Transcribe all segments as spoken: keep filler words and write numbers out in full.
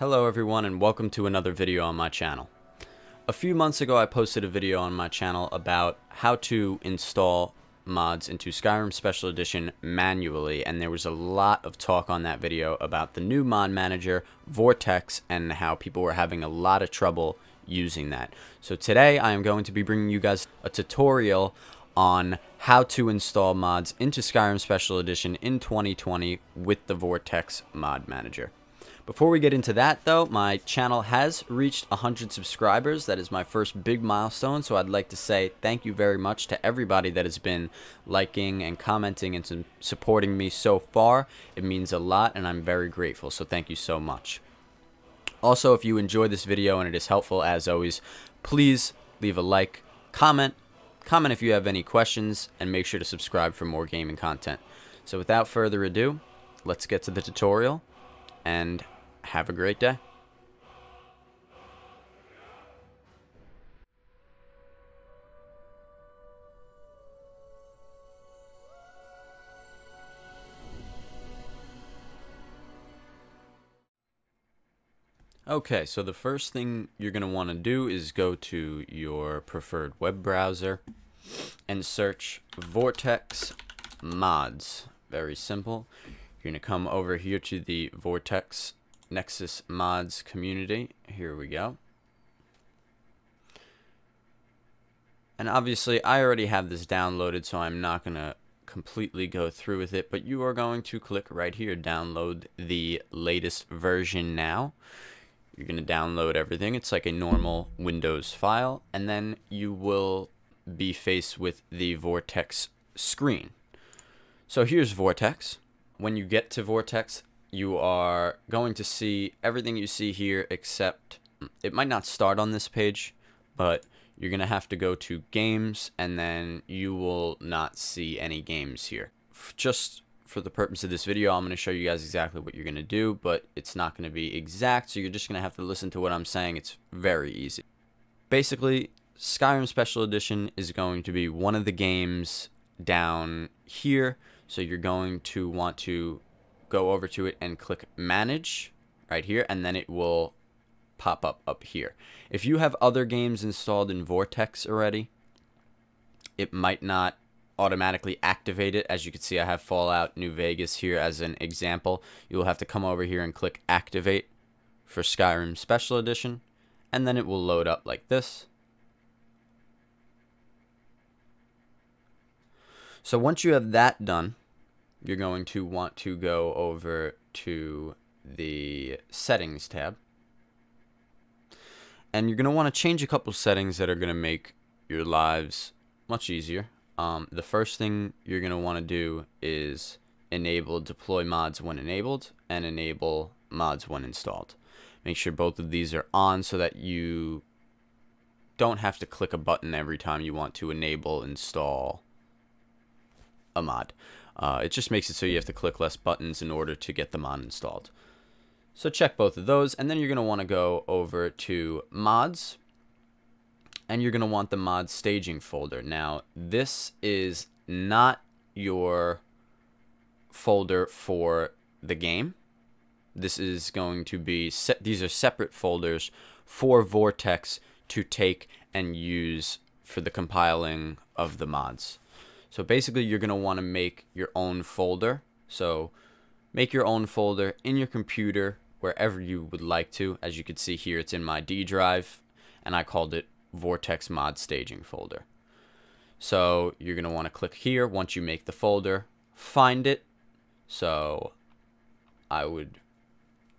Hello everyone and welcome to another video on my channel. A few months ago I posted a video on my channel about how to install mods into Skyrim Special Edition manually, and there was a lot of talk on that video about the new mod manager Vortex and how people were having a lot of trouble using that. So today I am going to be bringing you guys a tutorial on how to install mods into Skyrim Special Edition in twenty twenty with the Vortex mod manager. Before we get into that though, my channel has reached one hundred subscribers. That is my first big milestone, so I'd like to say thank you very much to everybody that has been liking and commenting and supporting me so far. It means a lot and I'm very grateful, so thank you so much. Also, if you enjoy this video and it is helpful as always, please leave a like, comment, comment if you have any questions, and make sure to subscribe for more gaming content. So without further ado, let's get to the tutorial and have a great day. Okay, so the first thing you're going to want to do is go to your preferred web browser and search Vortex Mods. Very simple. You're going to come over here to the Vortex Nexus Mods community. Here we go. And obviously I already have this downloaded, so I'm not going to completely go through with it, but you are going to click right here, download the latest version now. You're going to download everything. It's like a normal Windows file, and then you will be faced with the Vortex screen. So here's Vortex. When you get to Vortex, you are going to see everything you see here, except it might not start on this page, but you're going to have to go to games, and then you will not see any games here. Just for the purpose of this video, I'm going to show you guys exactly what you're going to do, but it's not going to be exact, so you're just going to have to listen to what I'm saying. It's very easy. Basically, Skyrim Special Edition is going to be one of the games down here, so you're going to want to go over to it and click manage right here, and then it will pop up up here. If you have other games installed in Vortex already, it might not automatically activate it. As you can see, I have Fallout New Vegas here as an example. You'll have to come over here and click activate for Skyrim Special Edition, and then it will load up like this. So once you have that done, you're going to want to go over to the settings tab, and you're going to want to change a couple settings that are going to make your lives much easier. Um, the first thing you're going to want to do is enable deploy mods when enabled and enable mods when installed. Make sure both of these are on so that you don't have to click a button every time you want to enable, install a mod. Uh, it just makes it so you have to click less buttons in order to get the mod installed. So check both of those, and then you're going to want to go over to mods, and you're going to want the mod staging folder. Now this is not your folder for the game. This is going to be, se these are separate folders for Vortex to take and use for the compiling of the mods. So basically you're going to want to make your own folder. So make your own folder in your computer, wherever you would like to. As you can see here, it's in my D drive, and I called it Vortex Mod Staging folder. So you're going to want to click here. Once you make the folder, find it. So I would,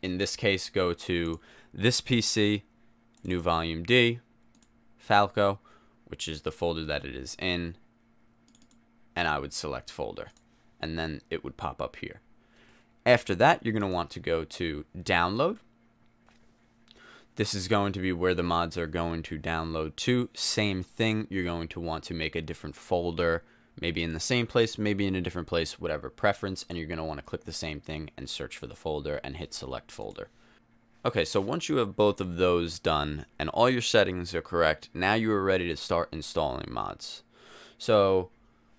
in this case, go to this P C, new volume D, Falco, which is the folder that it is in, and I would select folder, and then it would pop up here. After that, you're going to want to go to download. This is going to be where the mods are going to download to. Same thing, you're going to want to make a different folder, maybe in the same place, maybe in a different place, whatever preference, and you're going to want to click the same thing and search for the folder and hit select folder. Okay, so once you have both of those done and all your settings are correct, now you are ready to start installing mods. So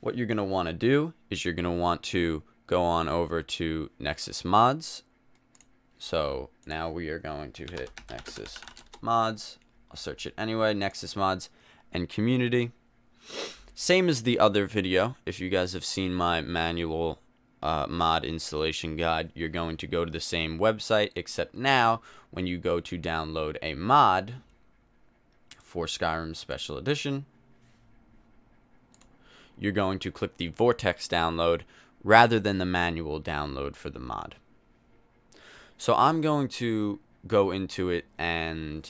what you're going to want to do is you're going to want to go on over to Nexus Mods, So now we are going to hit Nexus Mods. I'll search it anyway, Nexus Mods and Community. Same as the other video. If you guys have seen my manual uh, mod installation guide, you're going to go to the same website, except now when you go to download a mod for Skyrim Special Edition, you're going to click the Vortex download rather than the manual download for the mod. So I'm going to go into it and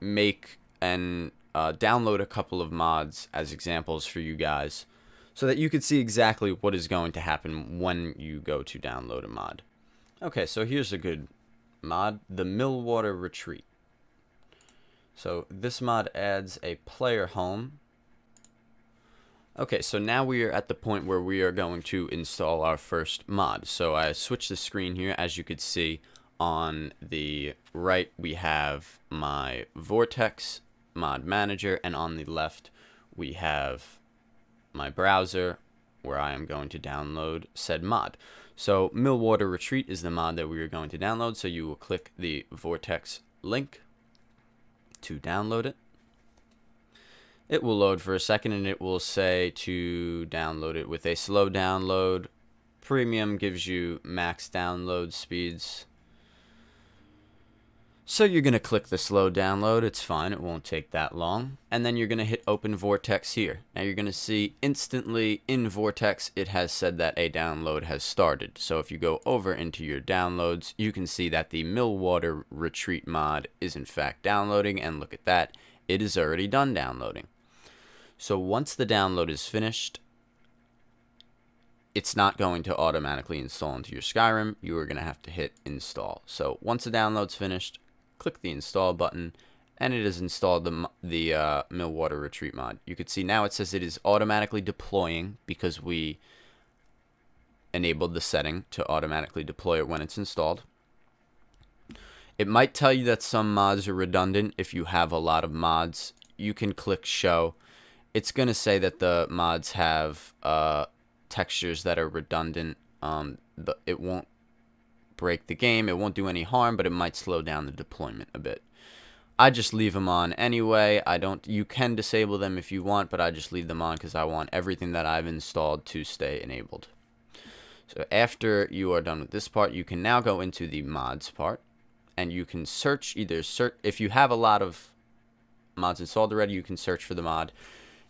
make and uh, download a couple of mods as examples for you guys so that you could see exactly what is going to happen when you go to download a mod. Okay, so here's a good mod, the Millwater Retreat. So this mod adds a player home. Okay, so now we are at the point where we are going to install our first mod. So I switched the screen here. As you could see on the right, we have my Vortex mod manager, and on the left we have my browser where I am going to download said mod. So Millwater Retreat is the mod that we are going to download. So you will click the Vortex link to download it. It will load for a second and it will say to download it with a slow download. Premium gives you max download speeds. So you're going to click the slow download. It's fine. It won't take that long. And then you're going to hit open Vortex here. Now you're going to see instantly in Vortex it has said that a download has started. So if you go over into your downloads, you can see that the Millwater Retreat mod is in fact downloading, and look at that. It is already done downloading. So once the download is finished, it's not going to automatically install into your Skyrim. You are going to have to hit install. So once the download's finished, click the install button, and it has installed the, the uh, Millwater Retreat mod. You can see now it says it is automatically deploying because we enabled the setting to automatically deploy it when it's installed. It might tell you that some mods are redundant. If you have a lot of mods, you can click show. It's going to say that the mods have uh, textures that are redundant. Um, the, it won't break the game. It won't do any harm, but it might slow down the deployment a bit. I just leave them on anyway. I don't. You can disable them if you want, but I just leave them on because I want everything that I've installed to stay enabled. So after you are done with this part, you can now go into the mods part. And you can search, either search, if you have a lot of mods installed already, you can search for the mod.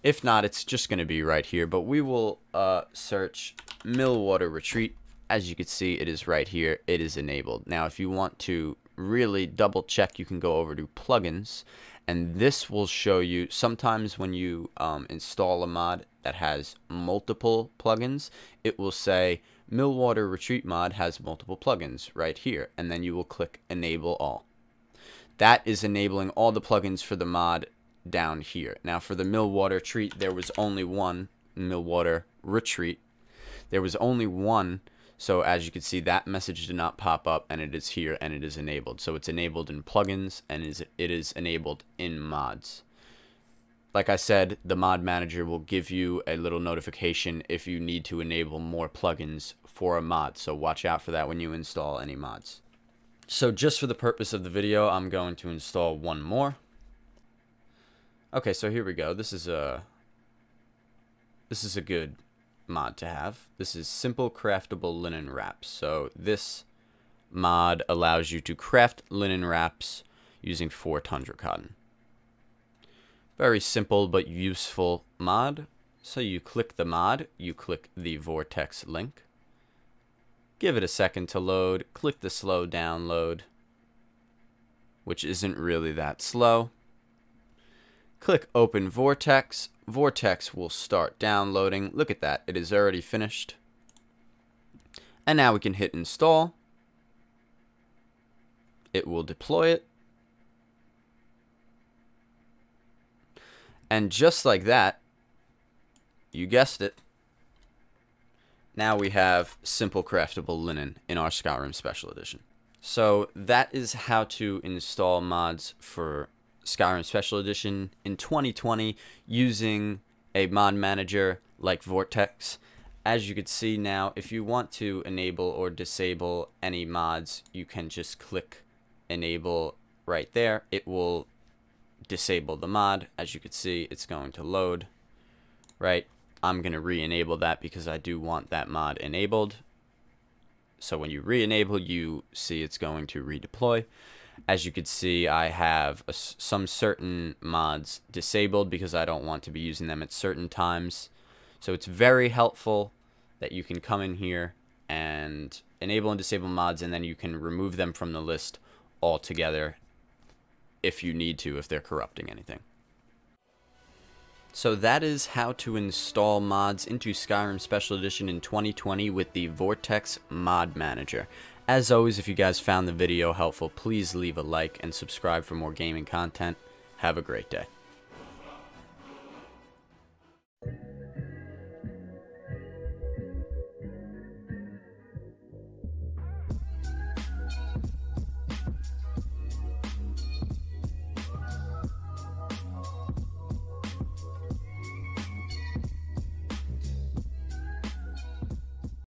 If not, it's just going to be right here. But we will uh, search Millwater Retreat. As you can see, it is right here. It is enabled. Now, if you want to really double check, you can go over to plugins. And this will show you, sometimes when you um, install a mod that has multiple plugins, it will say Millwater Retreat mod has multiple plugins right here, and then you will click enable all. That is enabling all the plugins for the mod down here. Now for the Millwater Retreat, there was only one Millwater Retreat. There was only one, so as you can see, that message did not pop up, and it is here, and it is enabled. So it's enabled in plugins, and is it is enabled in mods. Like I said, the mod manager will give you a little notification if you need to enable more plugins for a mod. So watch out for that when you install any mods. So just for the purpose of the video, I'm going to install one more. Okay, so here we go. This is a this is a good mod to have. This is Simple Craftable Linen Wraps. So this mod allows you to craft linen wraps using four tundra cotton. Very simple but useful mod. So you click the mod, you click the Vortex link, give it a second to load, click the slow download, which isn't really that slow. Click open Vortex. Vortex will start downloading. Look at that, it is already finished. And now we can hit install. It will deploy it. And just like that, you guessed it, now we have Simple Craftable Linen in our Skyrim Special Edition. So that is how to install mods for Skyrim Special Edition in twenty twenty using a mod manager like Vortex as you can see now, if you want to enable or disable any mods, you can just click enable right there. It will disable the mod. As you can see, it's going to load, right? I'm going to re-enable that because I do want that mod enabled. So when you re-enable, you see it's going to redeploy. As you can see, I have a, some certain mods disabled because I don't want to be using them at certain times. So it's very helpful that you can come in here and enable and disable mods, and then you can remove them from the list altogether if you need to, if they're corrupting anything. So that is how to install mods into Skyrim Special Edition in twenty twenty with the Vortex Mod Manager. As always, if you guys found the video helpful, please leave a like and subscribe for more gaming content. Have a great day.